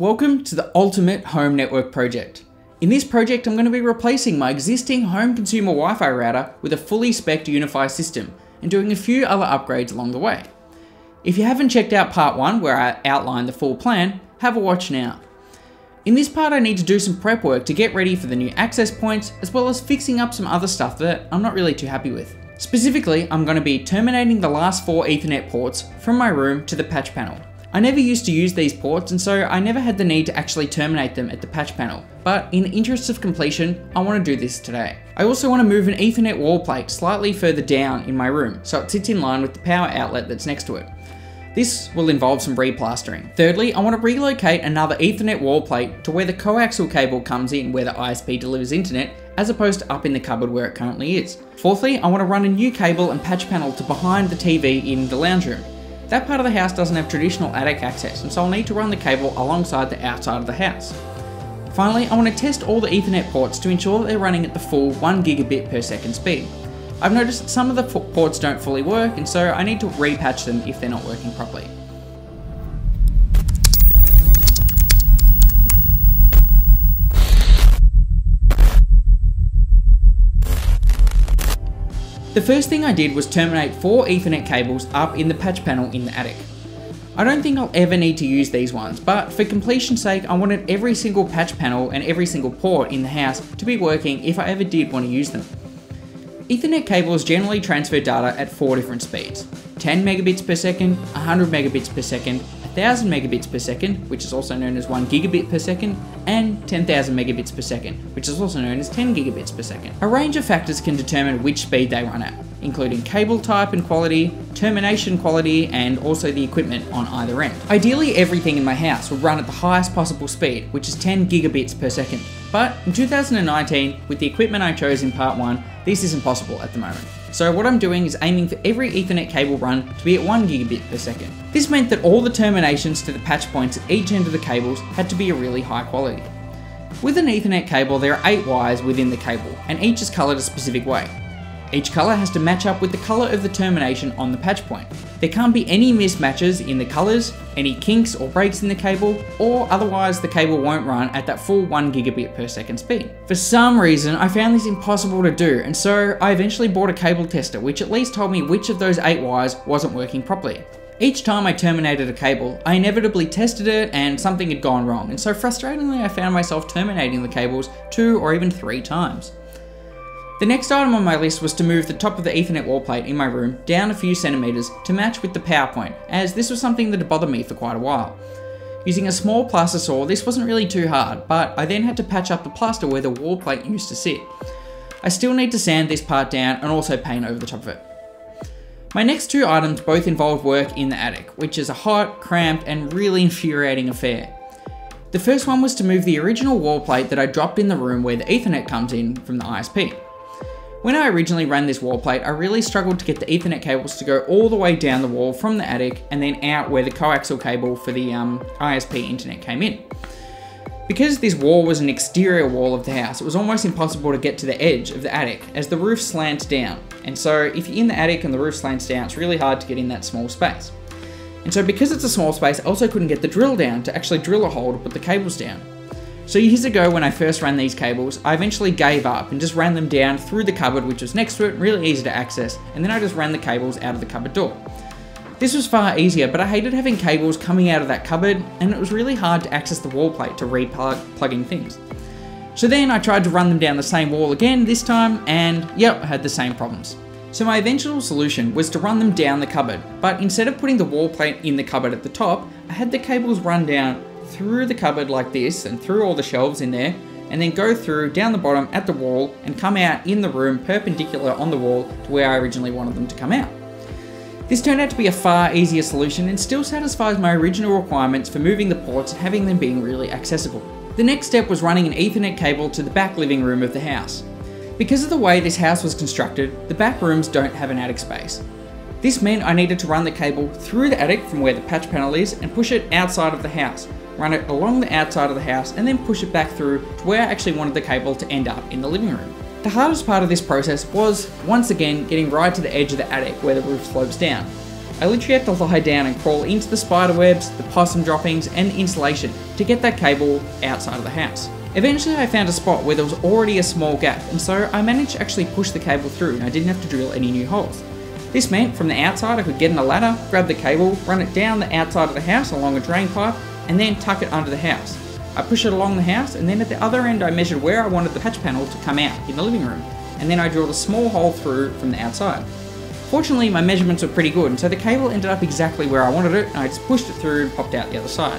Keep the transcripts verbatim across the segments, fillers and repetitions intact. Welcome to the Ultimate Home Network project. In this project, I'm going to be replacing my existing home consumer Wi-Fi router with a fully spec'd Unifi system and doing a few other upgrades along the way. If you haven't checked out part one where I outlined the full plan, have a watch now. In this part, I need to do some prep work to get ready for the new access points, as well as fixing up some other stuff that I'm not really too happy with. Specifically, I'm going to be terminating the last four Ethernet ports from my room to the patch panel. I never used to use these ports, and so I never had the need to actually terminate them at the patch panel, but in the interest of completion, I want to do this today. I also want to move an Ethernet wall plate slightly further down in my room, so it sits in line with the power outlet that's next to it. This will involve some replastering. Thirdly, I want to relocate another Ethernet wall plate to where the coaxial cable comes in where the I S P delivers internet, as opposed to up in the cupboard where it currently is. Fourthly, I want to run a new cable and patch panel to behind the T V in the lounge room. That part of the house doesn't have traditional attic access, and so I'll need to run the cable alongside the outside of the house. Finally, I want to test all the Ethernet ports to ensure that they're running at the full one gigabit per second speed. I've noticed that some of the ports don't fully work, and so I need to repatch them if they're not working properly. The first thing I did was terminate four Ethernet cables up in the patch panel in the attic. I don't think I'll ever need to use these ones, but for completion's sake, I wanted every single patch panel and every single port in the house to be working if I ever did want to use them. Ethernet cables generally transfer data at four different speeds: ten megabits per second, one hundred megabits per second, one thousand megabits per second, which is also known as one gigabit per second, and ten thousand megabits per second, which is also known as ten gigabits per second. A range of factors can determine which speed they run at, including cable type and quality, termination quality, and also the equipment on either end. Ideally, everything in my house will run at the highest possible speed, which is ten gigabits per second. But in two thousand nineteen, with the equipment I chose in part one, this isn't possible at the moment. So what I'm doing is aiming for every Ethernet cable run to be at one gigabit per second. This meant that all the terminations to the patch points at each end of the cables had to be a really high quality. With an Ethernet cable, there are eight wires within the cable, and each is coloured a specific way. Each colour has to match up with the colour of the termination on the patch point. There can't be any mismatches in the colours, any kinks or breaks in the cable, or otherwise the cable won't run at that full one gigabit per second speed. For some reason, I found this impossible to do, and so I eventually bought a cable tester, which at least told me which of those eight wires wasn't working properly. Each time I terminated a cable, I inevitably tested it and something had gone wrong, and so frustratingly I found myself terminating the cables two or even three times. The next item on my list was to move the top of the Ethernet wall plate in my room down a few centimetres to match with the power point, as this was something that had bothered me for quite a while. Using a small plaster saw, this wasn't really too hard, but I then had to patch up the plaster where the wall plate used to sit. I still need to sand this part down and also paint over the top of it. My next two items both involved work in the attic, which is a hot, cramped and really infuriating affair. The first one was to move the original wall plate that I dropped in the room where the Ethernet comes in from the I S P. When I originally ran this wall plate, I really struggled to get the Ethernet cables to go all the way down the wall from the attic and then out where the coaxial cable for the um, I S P internet came in. Because this wall was an exterior wall of the house, it was almost impossible to get to the edge of the attic as the roof slants down. And so if you're in the attic and the roof slants down, it's really hard to get in that small space. And so because it's a small space, I also couldn't get the drill down to actually drill a hole to put the cables down. So years ago when I first ran these cables, I eventually gave up and just ran them down through the cupboard, which was next to it, really easy to access, and then I just ran the cables out of the cupboard door. This was far easier, but I hated having cables coming out of that cupboard, and it was really hard to access the wall plate to re-plug plugging things. So then I tried to run them down the same wall again this time, and yep, I had the same problems. So my eventual solution was to run them down the cupboard, but instead of putting the wall plate in the cupboard at the top, I had the cables run down through the cupboard like this and through all the shelves in there, and then go through down the bottom at the wall and come out in the room perpendicular on the wall to where I originally wanted them to come out. This turned out to be a far easier solution and still satisfies my original requirements for moving the ports and having them being really accessible. The next step was running an Ethernet cable to the back living room of the house. Because of the way this house was constructed, the back rooms don't have an attic space. This meant I needed to run the cable through the attic from where the patch panel is and push it outside of the house, run it along the outside of the house, and then push it back through to where I actually wanted the cable to end up in the living room. The hardest part of this process was, once again, getting right to the edge of the attic where the roof slopes down. I literally had to lie down and crawl into the spider webs, the possum droppings and insulation to get that cable outside of the house. Eventually I found a spot where there was already a small gap, and so I managed to actually push the cable through and I didn't have to drill any new holes. This meant from the outside I could get in a ladder, grab the cable, run it down the outside of the house along a drain pipe and then tuck it under the house. I pushed it along the house and then at the other end I measured where I wanted the patch panel to come out in the living room, and then I drilled a small hole through from the outside. Fortunately my measurements were pretty good and so the cable ended up exactly where I wanted it and I just pushed it through and popped out the other side.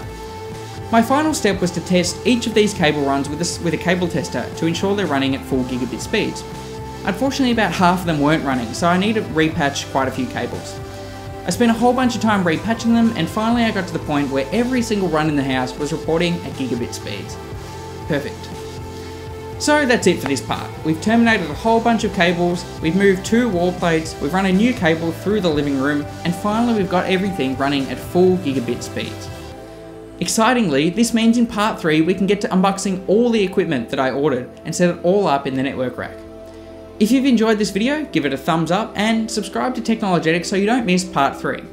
My final step was to test each of these cable runs with a, with a cable tester to ensure they're running at full gigabit speeds. Unfortunately about half of them weren't running, so I needed to repatch quite a few cables. I spent a whole bunch of time repatching them and finally I got to the point where every single run in the house was reporting at gigabit speeds. Perfect. So that's it for this part. We've terminated a whole bunch of cables, we've moved two wall plates, we've run a new cable through the living room, and finally we've got everything running at full gigabit speeds. Excitingly, this means in part three we can get to unboxing all the equipment that I ordered and set it all up in the network rack. If you've enjoyed this video, give it a thumbs up and subscribe to Technologetic so you don't miss part three.